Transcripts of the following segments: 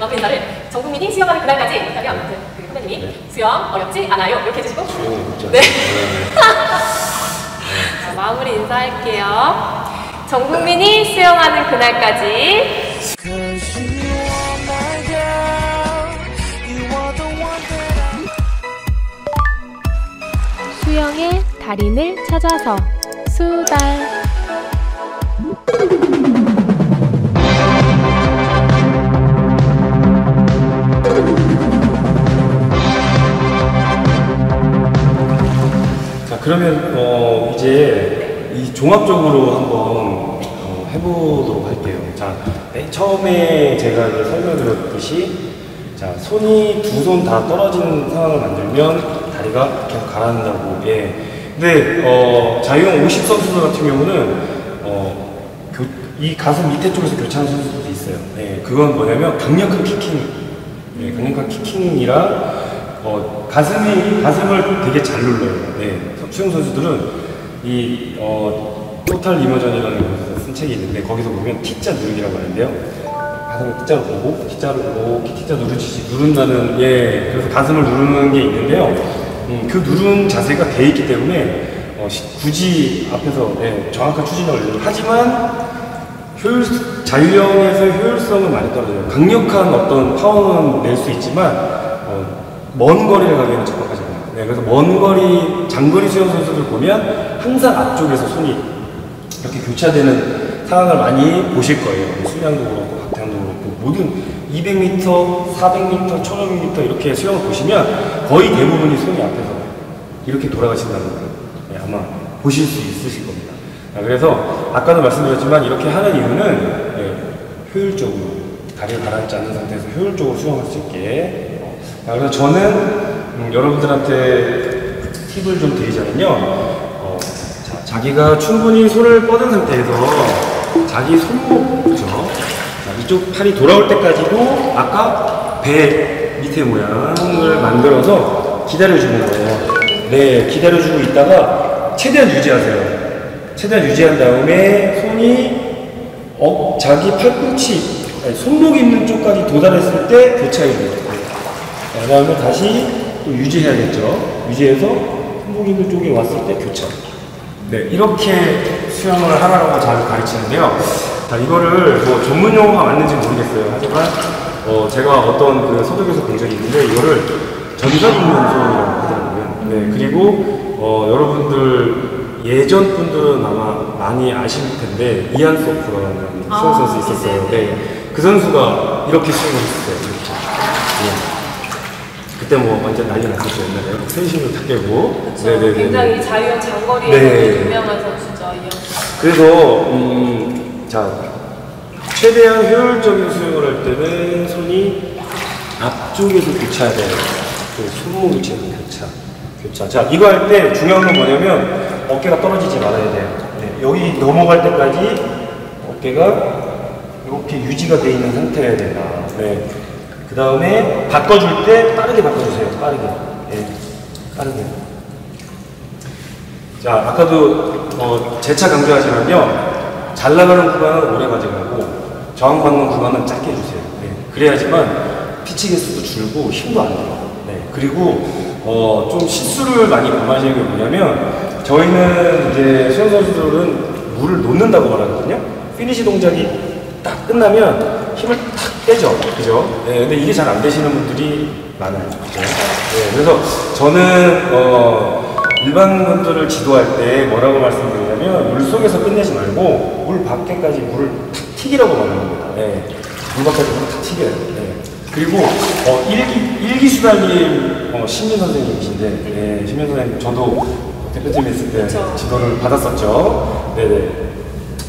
마무리 인사를 전 국민이 수영하는 그날까지 했다면 그 선배님이 네. 수영 어렵지 않아요 이렇게 해주시고 네. 자, 마무리 인사할게요. 전 국민이 수영하는 그날까지. 수영의 달인을 찾아서 수달. 자, 그러면 이제 이 종합적으로 한번 해보도록 할게요. 자, 처음에 제가 이제 설명드렸듯이 자, 손이 두 손 다 떨어지는 상황을 만들면 다리가 계속 가라앉는다고. 예. 근데 자유형 50 선수들 같은 경우는 이 가슴 밑에 쪽에서 교차하는 선수들도 있어요. 예, 그건 뭐냐면 강력한 키킹, 예, 강력한 키킹이랑 가슴을 되게 잘 눌러요. 예, 수영 선수들은 이 토탈 이머전이라는 곳에서 쓴 책이 있는데 거기서 보면 T자 누르기라고 하는데요. 가슴을 T자로 보고 T자로 보고 T자 누르듯이 누른다는 예, 그래서 가슴을 누르는 게 있는데요. 그 누른 자세가 돼 있기 때문에 굳이 앞에서 예, 정확한 추진력을 하지만. 자유형에서 효율성은 많이 떨어져요. 강력한 어떤 파워는 낼 수 있지만 먼 거리를 가기에는 적합하지 않아요. 네, 그래서 먼 거리, 장거리 수영 선수들 보면 항상 앞쪽에서 손이 이렇게 교차되는 상황을 많이 보실 거예요. 수량도 그렇고 박태환도 그렇고 모든 200m, 400m, 1500m 이렇게 수영을 보시면 거의 대부분이 손이 앞에서 이렇게 돌아가신다는 걸 네, 아마 보실 수 있으실 겁니다. 그래서 아까도 말씀드렸지만 이렇게 하는 이유는 예, 효율적으로 다리를 가라앉지 않는 상태에서 효율적으로 수영할 수 있게 그래서 저는 여러분들한테 팁을 좀 드리자면요 자기가 충분히 손을 뻗은 상태에서 자기 손목 그렇죠? 자, 이쪽 팔이 돌아올 때까지도 아까 배 밑에 모양을 만들어서 기다려주는 거예요. 네, 기다려주고 있다가 최대한 유지하세요. 최대한 유지한 다음에 손이 자기 팔꿈치, 아니, 손목 있는 쪽까지 도달했을 때 교차해줘요. 그 다음에 다시 또 유지해야겠죠. 유지해서 손목 있는 쪽에 왔을 때 교차. 네, 이렇게 수영을 하라고 자주 가르치는데요. 자, 이거를 뭐 전문 용어가 맞는지 모르겠어요. 하지만 제가 어떤 그 소득에서 본 적이 있는데 이거를 전자동력 수영이라고 하더라고요. 네, 그리고 여러분들 예전 분들은 아마 많이 아실 텐데 이안 소프라는 수영 선수 있었어요. 네, 그 선수가 이렇게 수영을 했어요. 네. 그때 뭐 완전 난리 났었죠. 옛날에 펜싱도 다 깨고. 네네네. 굉장히 자유형 장거리에서 네. 유명한 선수죠. 그래서 자 최대한 효율적인 수영을 할 때는 손이 앞쪽에서 교차해야 돼요. 손목 위치에서 교차. 자 이거 할 때 중요한 건 뭐냐면. 어깨가 떨어지지 말아야 돼요. 네, 여기 넘어갈 때까지 어깨가 이렇게 유지가 돼 있는 상태여야 된다. 네. 그 다음에 바꿔줄 때 빠르게 바꿔주세요. 빠르게. 네. 빠르게. 자, 아까도 재차 강조하지만요. 잘 나가는 구간은 오래 가져가고 저항받는 구간은 짧게 해주세요. 네. 그래야지만 피치 개수도 줄고 힘도 안 들어요. 네. 그리고 좀 실수를 많이 범하시는 게 뭐냐면 저희는 이제 수영 선수들은 물을 놓는다고 말하거든요. 피니시 동작이 딱 끝나면 힘을 탁 빼죠. 그죠? 네, 근데 이게 잘 안 되시는 분들이 많아요. 그죠? 네, 그래서 저는 일반 분들을 지도할 때 뭐라고 말씀드리냐면 물 속에서 끝내지 말고 물 밖에까지 물을 탁 튀기라고 말합니다. 네, 물 밖에까지 물을 탁 튀겨요. 네. 그리고 일기 수달님 신민 선생님이신데 네, 신민 선생님 저도 대표팀에 있을 때 그렇죠. 지도를 받았었죠. 네네.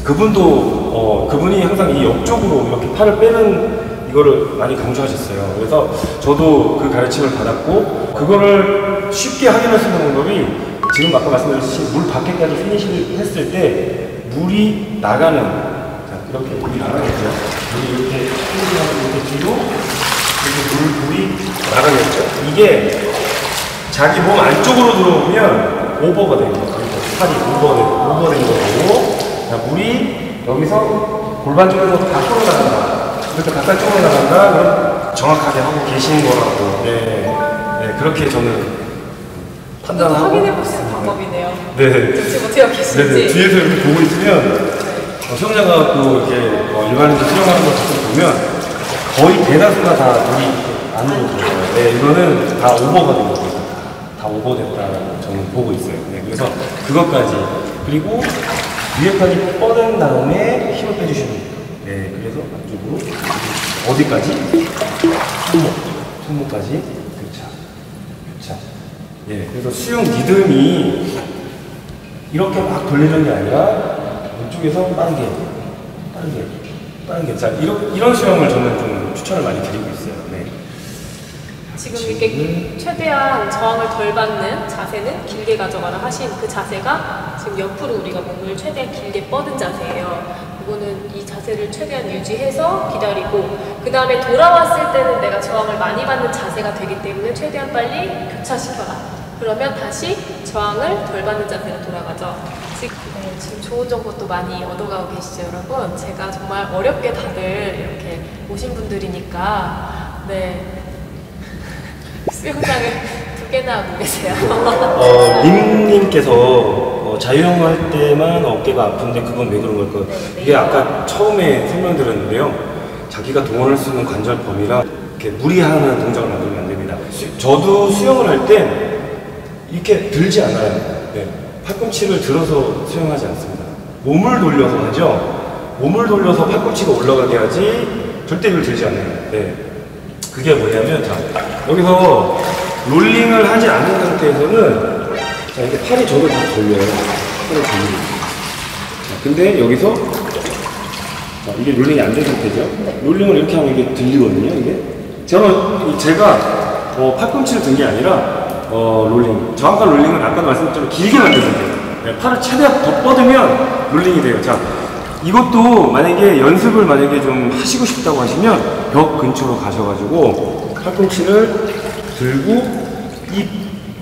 그분도 그분이 항상 이 옆쪽으로 이렇게 팔을 빼는 이거를 많이 강조하셨어요. 그래서 저도 그 가르침을 받았고 그거를 쉽게 확인할 수 있는 방법이 지금 아까 말씀드렸듯이 물 밖에까지 피니시를 했을 때 물이 나가는 자 이렇게 물이 나가겠죠. 물이 이렇게 피니시를 뒤로 이렇게 물이 나가겠죠. 이게 자기 몸 안쪽으로 들어오면 오버가 된 거예요. 팔이 오버된 거고, 자, 물이 여기서 골반 쪽에서 다 쏠러 나간다. 이렇게 바깥쪽으로 나간다. 그럼 정확하게 하고 계신 거라고 네, 그렇게 저는 판단을 하고 확인해보시는 방법이네요. 네. 도대체 어떻게 하고 계신지. 네, 뒤에서 이렇게 보고 있으면 수영장과 또 이제 일반인들 수영하는 것 보면 거의 대다수가 다 물이 안으로 들어가요. 네, 이거는 다 오버가 된 거거든요. 다 오버됐다고 저는 보고 있어요. 네, 그래서 그것까지 그리고 위에까지 뻗은 다음에 힘을 빼주시면 돼요. 네, 그래서 안쪽으로 어디까지? 손목까지 교차, 교차. 예, 그래서 수영 리듬이 이렇게 막 돌리는 게 아니라 이쪽에서 빠르게, 빠르게, 빠르게. 자, 이런 수영을 저는 좀 추천을 많이 드리고 있어요. 네. 지금 이렇게 최대한 저항을 덜 받는 자세는 길게 가져가라 하신 그 자세가 지금 옆으로 우리가 몸을 최대한 길게 뻗은 자세예요. 이거는 이 자세를 최대한 유지해서 기다리고 그 다음에 돌아왔을 때는 내가 저항을 많이 받는 자세가 되기 때문에 최대한 빨리 교차시켜라. 그러면 다시 저항을 덜 받는 자세로 돌아가죠. 지금 좋은 정보 또 많이 얻어가고 계시죠, 여러분? 제가 정말 어렵게 다들 이렇게 오신 분들이니까 네 수영장을 두 개나 하고 계세요. 님께서 자유형 할 때만 어깨가 아픈데 그건 왜 그런 걸까요? 네. 이게 아까 처음에 설명드렸는데요. 자기가 동원할 수 있는 관절 범위라 이렇게 무리하는 동작을 만들면 안 됩니다. 저도 수영을 할 때 이렇게 들지 않아요. 네. 팔꿈치를 들어서 수영하지 않습니다. 몸을 돌려서 하죠. 몸을 돌려서 팔꿈치가 올라가게 하지 절대 이걸 들지 않아요. 네. 그게 뭐냐면 자, 여기서 롤링을 하지 않은 상태에서는 자, 이게 팔이 저도 다 돌려요. 팔을 돌리고. 자, 근데 여기서 자, 이게 롤링이 안 된 상태죠. 롤링을 이렇게 하면 이게 들리거든요. 이게 제가 팔꿈치를 든 게 아니라 롤링. 정확한 롤링은 아까 말씀드렸지만 길게 만드는 거예요. 네, 팔을 최대한 더 뻗으면 롤링이 돼요. 자, 이것도 만약에 연습을 좀 하시고 싶다고 하시면 벽 근처로 가셔가지고 팔꿈치를 들고 이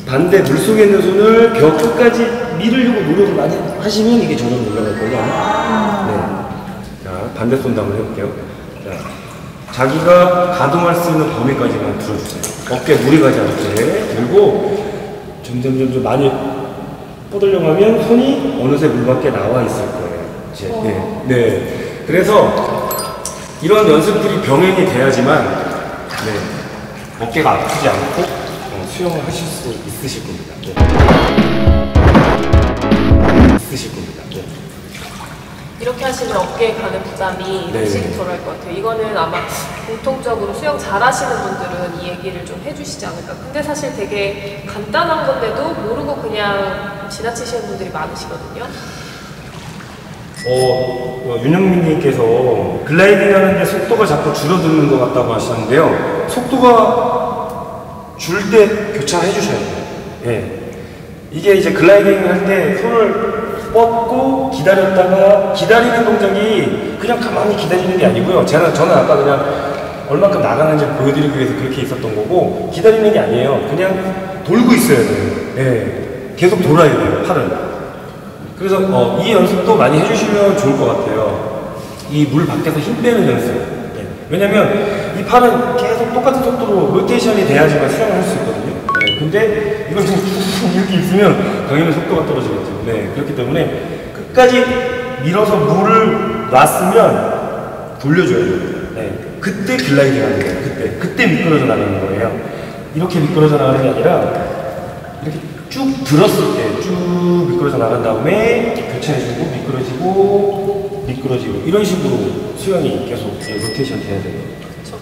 반대 물속에 있는 손을 벽 끝까지 밀으려고 노력을 많이 하시면 이게 점점 올라갈 거예요. 네. 자, 반대손도 한번 해볼게요. 자. 자기가 가동할 수 있는 범위까지만 들어주세요. 어깨 무리 가지 않게 들고 점점 많이 뻗으려고 하면 손이 어느새 물 밖에 나와 있을 거예요. 이제. 네. 네. 그래서 이런 연습들이 병행이 돼야지만 네. 어깨가 아프지 않고 수영을 하실 수 있으실 겁니다. 네. 있으실 겁니다. 네. 이렇게 하시면 어깨에 가는 부담이 훨씬 덜할 것 같아요. 이거는 아마 공통적으로 수영 잘하시는 분들은 이 얘기를 좀 해주시지 않을까. 근데 사실 되게 간단한 건데도 모르고 그냥 지나치시는 분들이 많으시거든요. 윤영민 님께서 글라이딩 하는데 속도가 자꾸 줄어드는 것 같다고 하시는데요. 속도가 줄 때 교차해 주셔야 돼요. 네. 이게 이제 글라이딩 할 때 손을 뻗고 기다렸다가 기다리는 동작이 그냥 가만히 기다리는 게 아니고요. 저는 아까 그냥 얼만큼 나가는지 보여드리기 위해서 그렇게 있었던 거고 기다리는 게 아니에요. 그냥 돌고 있어야 돼요. 네. 계속 돌아야 돼요. 팔을. 그래서 이 연습도 많이 해주시면 좋을 것 같아요. 이 물 밖에서 힘 빼는 연습. 네. 왜냐면 이 팔은 계속 똑같은 속도로 로테이션이 돼야지만 수영을 할 수 있거든요. 네. 근데 이걸 좀 이렇게 있으면 당연히 속도가 떨어지거든요. 네, 그렇기 때문에 끝까지 밀어서 물을 놨으면 돌려줘야 돼요. 네, 그때 글라이딩 하는 거예요. 그때 미끄러져 나가는 거예요. 이렇게 미끄러져 나가는 게 아니라 이렇게 쭉 들었을 때 쭉 미끄러져 나간 다음에 교차해주고 미끄러지고 미끄러지고 이런 식으로 수영이 계속 로테이션 돼야 돼요. 그렇죠.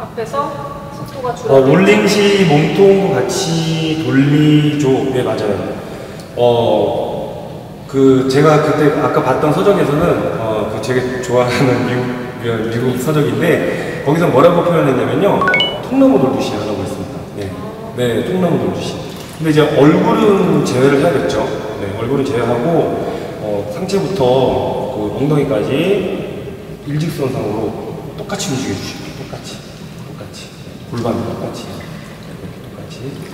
앞에서 속도가 줄어. 롤링 시 몸통 같이 돌리죠. 네, 맞아요. 제가 그때 아까 봤던 서적에서는, 그 제가 좋아하는 미국 서적인데, 거기서 뭐라고 표현했냐면요, 통나무 돌듯이 하라고 했습니다. 네. 네, 통나무 돌듯이. 근데 이제 얼굴은 제외를 해야겠죠. 네, 얼굴은 제외하고, 상체부터 그 엉덩이까지 일직선상으로 똑같이 움직여주시고, 똑같이. 골반도 똑같이. 이렇게 똑같이.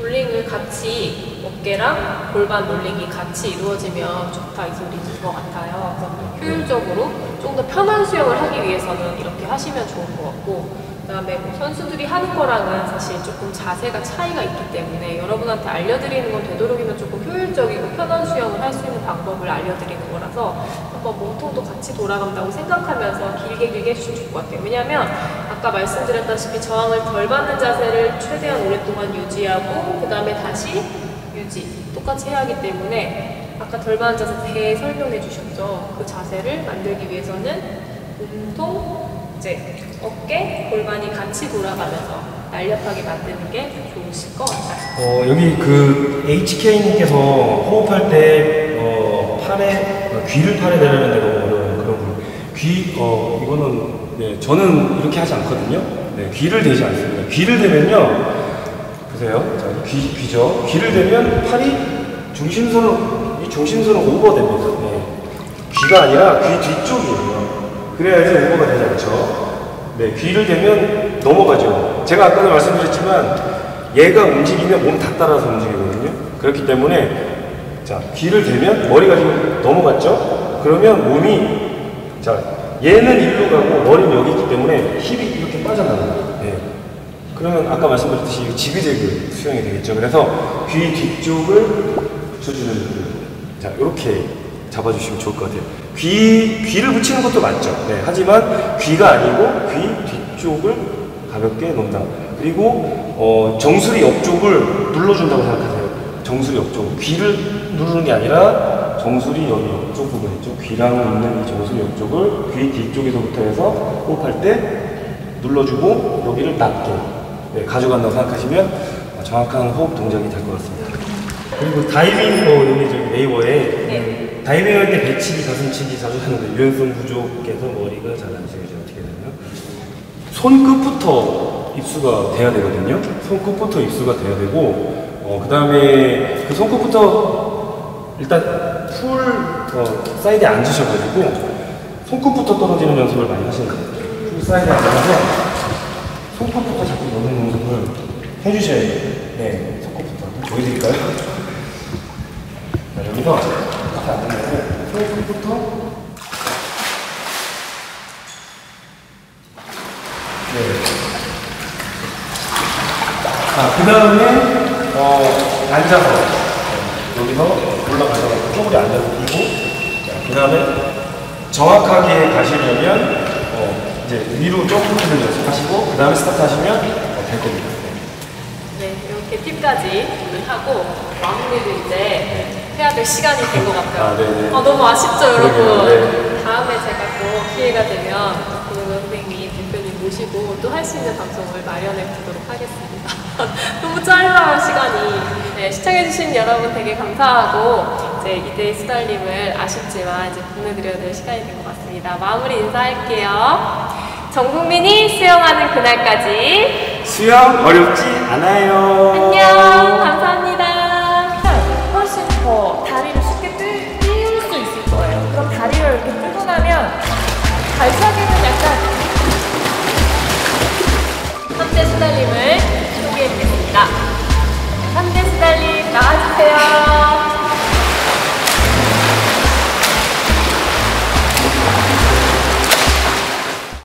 롤링을 같이 어깨랑 골반 올리기 같이 이루어지면 좋다, 이 소리인 것 같아요. 그래서 효율적으로 좀 더 편한 수영을 하기 위해서는 이렇게 하시면 좋을 것 같고, 그 다음에 선수들이 하는 거랑은 사실 조금 자세가 차이가 있기 때문에 여러분한테 알려드리는 건 되도록이면 조금 효율적이고 편한 수영을 할 수 있는 방법을 알려드리는 거라서 한번 몸통도 같이 돌아간다고 생각하면서 길게 해주시면 좋을 것 같아요. 왜냐하면 아까 말씀드렸다시피 저항을 덜 받는 자세를 최대한 오랫동안 유지하고 그 다음에 다시 유지, 똑같이 해야 하기 때문에 아까 덜 받는 자세 대 설명해 주셨죠. 그 자세를 만들기 위해서는 몸통, 이제 어깨, 골반이 같이 돌아가면서 날렵하게 만드는 게 좋으실 것 같아요. 여기 그 HK님께서 호흡할 때 팔에 귀를 팔에 내려면 되고 그런 귀 이거는 네, 저는 이렇게 하지 않거든요. 네, 귀를 대지 않습니다. 귀를 대면요, 보세요. 자, 귀죠. 귀를 대면 팔이 중심선은 오버됩니다. 네. 귀가 아니라 귀 뒤쪽이에요. 그래야지 오버가 되지 않죠. 네, 귀를 대면 넘어가죠. 제가 아까도 말씀드렸지만 얘가 움직이면 몸 다 따라서 움직이거든요. 그렇기 때문에 자, 귀를 대면 머리가 지금 넘어갔죠? 그러면 몸이 자, 얘는 일로 가고 머리는 여기 있기 때문에 힙이 이렇게 빠져나가요. 네. 그러면 아까 말씀드렸듯이 지그재그 수영이 되겠죠. 그래서 귀 뒤쪽을 붙여주는 자, 이렇게 잡아주시면 좋을 것 같아요. 귀를 붙이는 것도 맞죠. 네, 하지만 귀가 아니고 귀 뒤쪽을 가볍게 놓는다. 그리고 정수리 옆쪽을 눌러준다고 생각하세요. 정수리 옆쪽. 귀를 누르는 게 아니라 정수리 여기 옆쪽 부분 있죠. 귀랑 있는 이 정수리 옆쪽을 귀 뒤쪽에서부터 해서 호흡할 때 눌러주고 여기를 낮게 네, 가져간다고 생각하시면 정확한 호흡 동작이 될 것 같습니다. 그리고 다이빙 여기 저기 네이버에 네. 다이빙 할 때 배치기, 가슴치기 자주 하는데 유연성 부족해서 머리가 잘 안 쓰여져 어떻게 되나요? 손끝부터 입수가 돼야 되거든요. 손끝부터 입수가 돼야 되고 그다음에 그 손끝부터 일단 풀 사이드에 앉으셔가지고 손끝부터 떨어지는 연습을 많이 하시는 거예요. 풀 사이드에 앉아서 손끝부터 자꾸 넣는 연습을 해주셔야 돼요. 네, 손끝부터 보여드릴까요? 여기서 이렇게 앉으면 손끝부터 네. 아, 그 다음에 앉아서 여기서 올라가서 쪼그리 앉아서 들고 그 다음에 정확하게 가시려면 이제 위로 조금 연습하시고 그 다음에 스타트 하시면 될 겁니다. 네, 이렇게 팁까지 오늘 하고 마무리도 이제 해야 될 시간이 된 것 같아요. 아, 네네. 너무 아쉽죠, 여러분. 네. 다음에 제가 또 기회가 되면 그 선생님, 대표님 모시고 또 할 수 있는 방송을 마련해 보도록 하겠습니다. 너무 짧아요, 시간이. 네, 시청해주신 여러분 되게 감사하고 이제 이대희 수달님을 아쉽지만 이제 보내드려야 될 시간이 된 것 같습니다. 마무리 인사할게요. 전 국민이 수영하는 그날까지 수영 어렵지 않아요. 안녕, 감사합니다. 다리를 쉽게 띄울 수 있을 거예요. 그럼 다리를 이렇게 뜨고 나면 발차기는 약간 3대 수달님을 소개해드립니다. 3대 수달님 나와주세요.